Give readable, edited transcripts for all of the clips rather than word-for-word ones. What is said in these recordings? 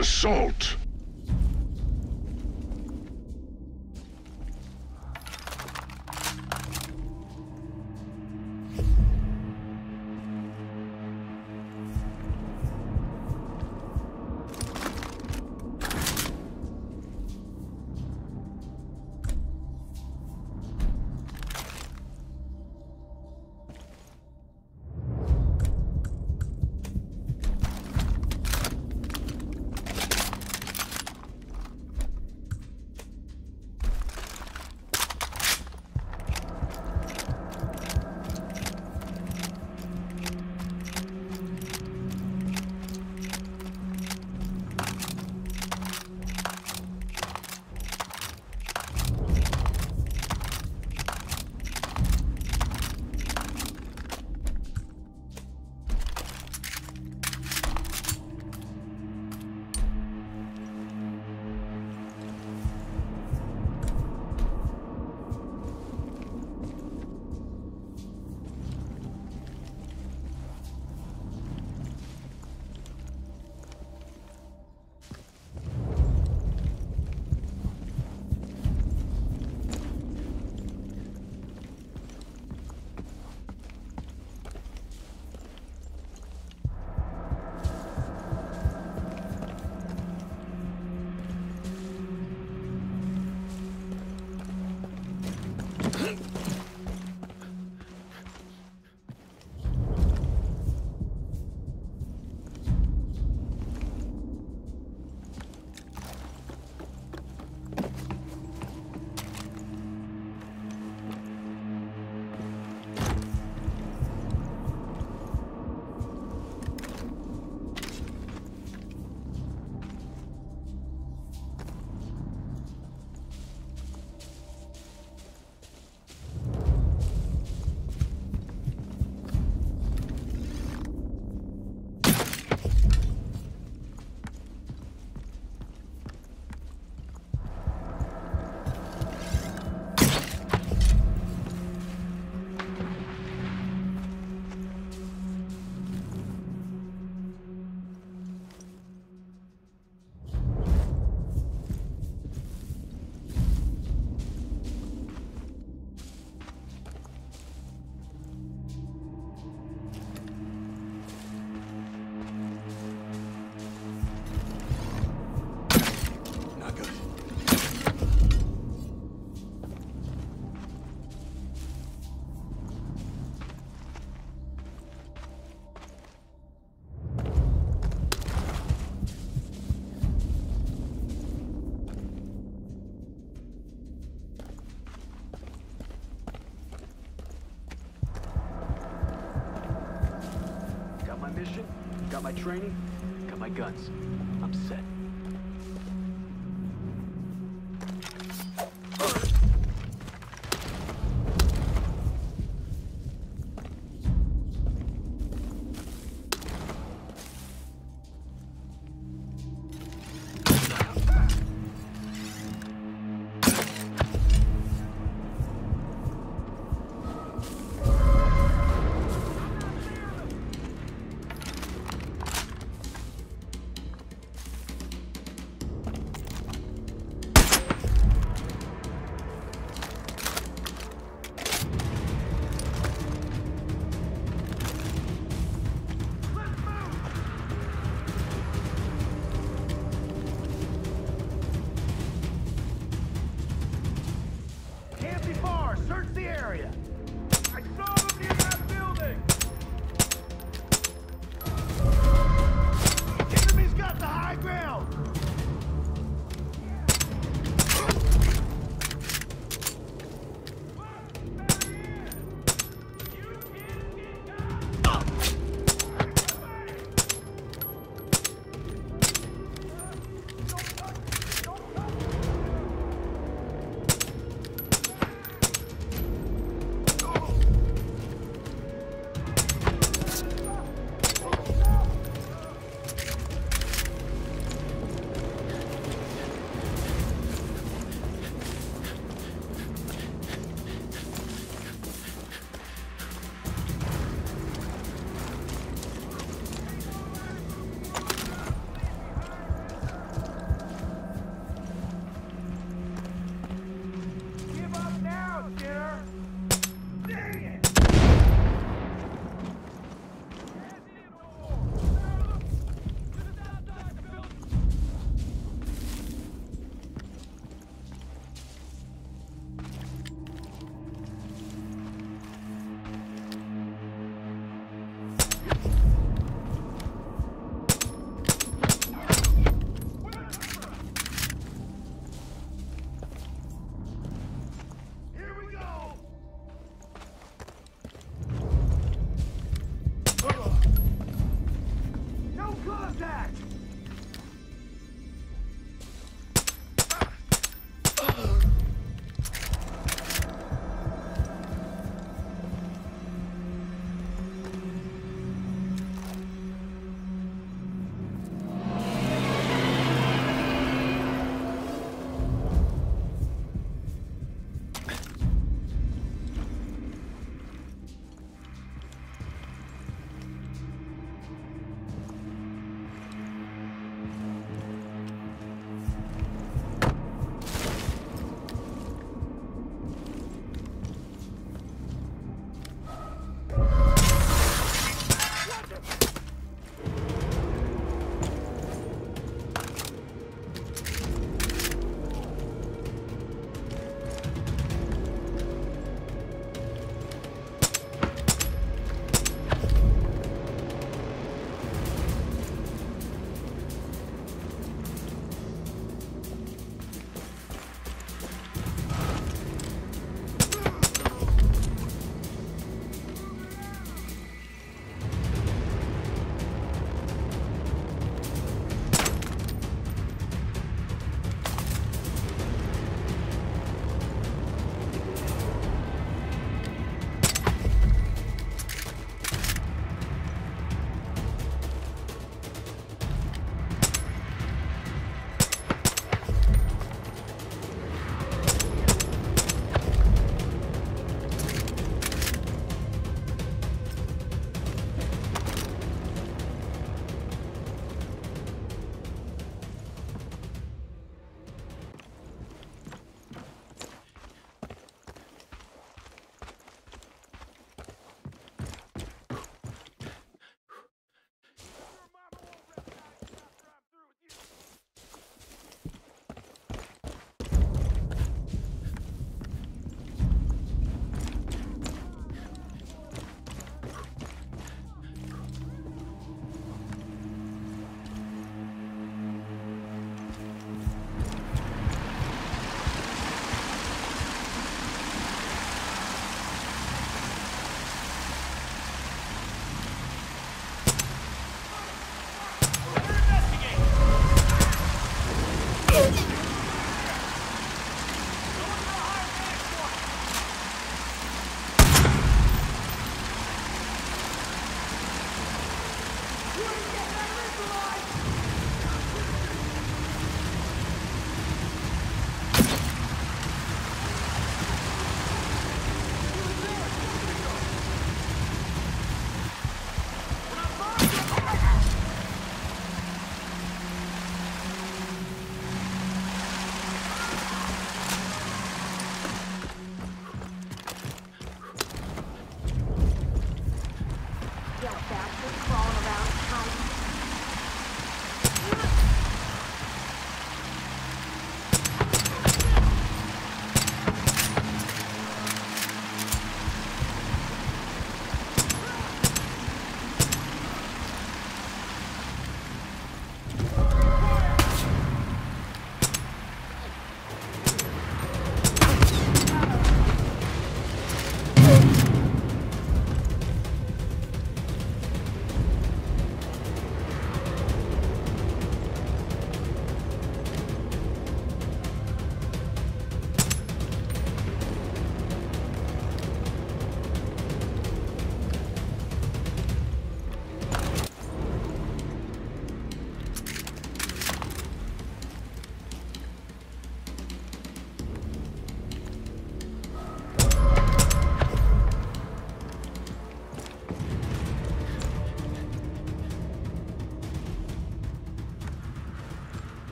Assault! Got my training, got my guns. I'm set. Contact!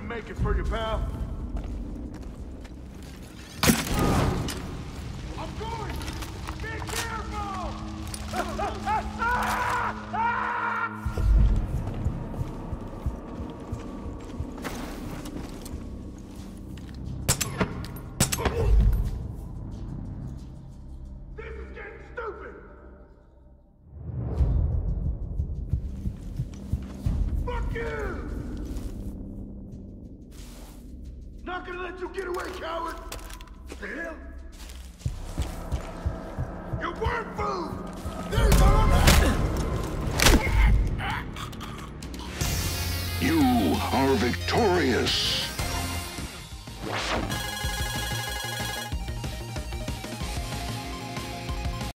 gonna make it for you, pal. I'm going! Be careful! This is getting stupid! Fuck you! Not gonna let you get away, coward! What the hell? You weren't fooled! There's all that! You are victorious!